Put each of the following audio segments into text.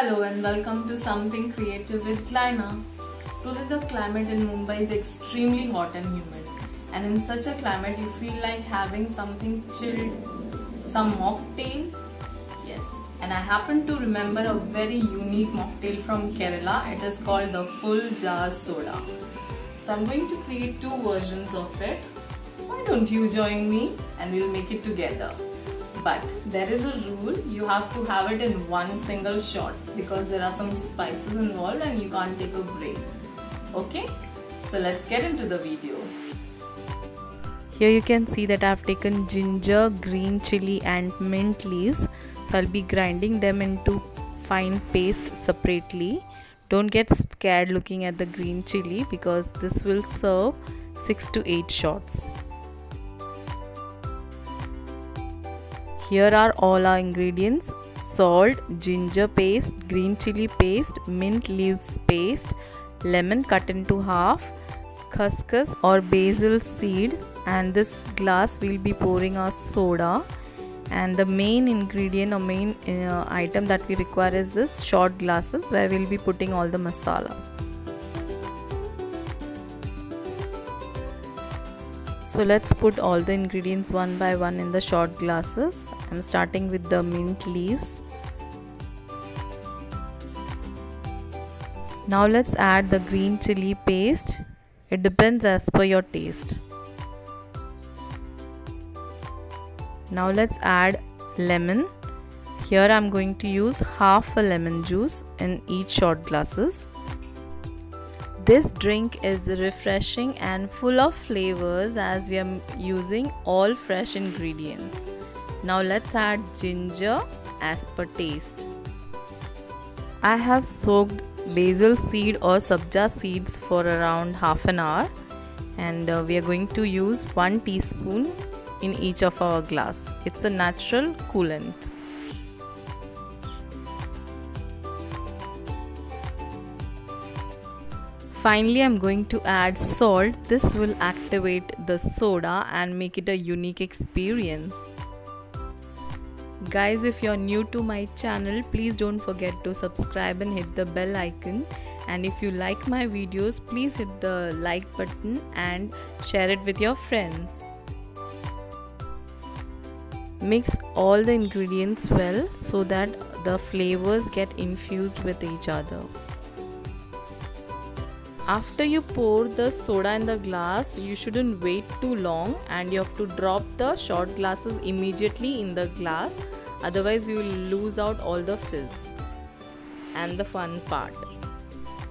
Hello and welcome to Something Creative with Glyna. Today the climate in Mumbai is extremely hot and humid, and in such a climate you feel like having something chilled, some mocktail. Yes, and I happen to remember a very unique mocktail from Kerala. It is called the Fuljar Soda. So I'm going to create two versions of it. Why don't you join me and we'll make it together? But there is a rule, you have to have it in one single shot because there are some spices involved and you can't take a break. Okay, so let's get into the video. Here you can see that I've taken ginger, green chili and mint leaves. So I'll be grinding them into fine paste separately. Don't get scared looking at the green chili because this will serve 6 to 8 shots. Here are all our ingredients: salt, ginger paste, green chili paste, mint leaves paste, lemon cut into half, khaskhas or basil seed, and this glass we'll be pouring our soda. And the main ingredient or main item that we require is this short glasses where we'll be putting all the masala. So let's put all the ingredients one by one in the shot glasses. I'm starting with the mint leaves. Now let's add the green chili paste. It depends as per your taste. Now let's add lemon. Here I'm going to use half a lemon juice in each shot glasses. This drink is refreshing and full of flavors as we are using all fresh ingredients. Now let's add ginger as per taste. I have soaked basil seed or sabja seeds for around half an hour, and we are going to use 1 teaspoon in each of our glass. It's a natural coolant. Finally, I'm going to add salt. This will activate the soda and make it a unique experience. Guys, if you're new to my channel, please don't forget to subscribe and hit the bell icon. And if you like my videos, please hit the like button and share it with your friends. Mix all the ingredients well so that the flavors get infused with each other. After you pour the soda in the glass, you shouldn't wait too long and you have to drop the shot glasses immediately in the glass, otherwise you will lose out all the fizz and the fun part.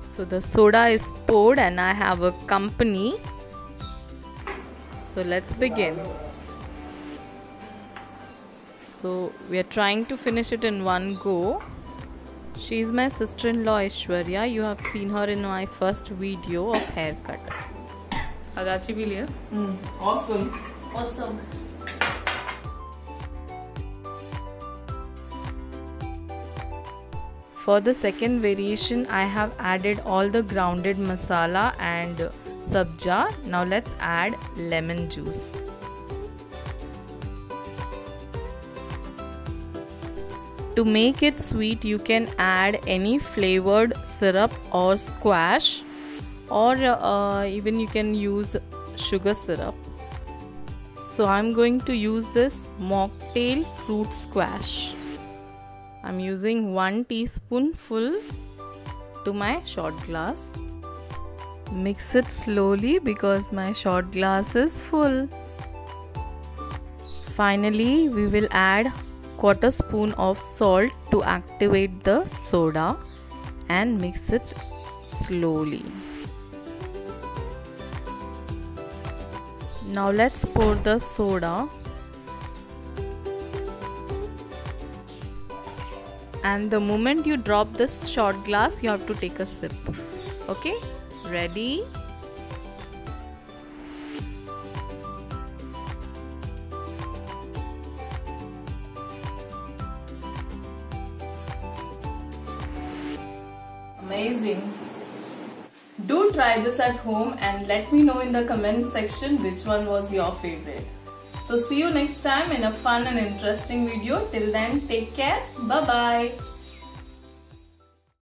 So the soda is poured and I have a company. So let's begin. So we are trying to finish it in one go. She is my sister-in-law Ishwarya. You have seen her in my first video of haircut. Agachi bilia. Awesome. Awesome. For the second variation, I have added all the grounded masala and sabja. Now let's add lemon juice. To make it sweet, you can add any flavored syrup or squash, or even you can use sugar syrup. So I'm going to use this mocktail fruit squash. I'm using 1 teaspoonful to my shot glass. Mix it slowly because my shot glass is full. Finally, we will add 1/4 spoon of salt to activate the soda and mix it slowly. Now let's pour the soda, and the moment you drop this shot glass you have to take a sip. Okay, ready? Amazing. Do try this at home and let me know in the comment section which one was your favorite. So see you next time in a fun and interesting video. Till then, take care. Bye bye.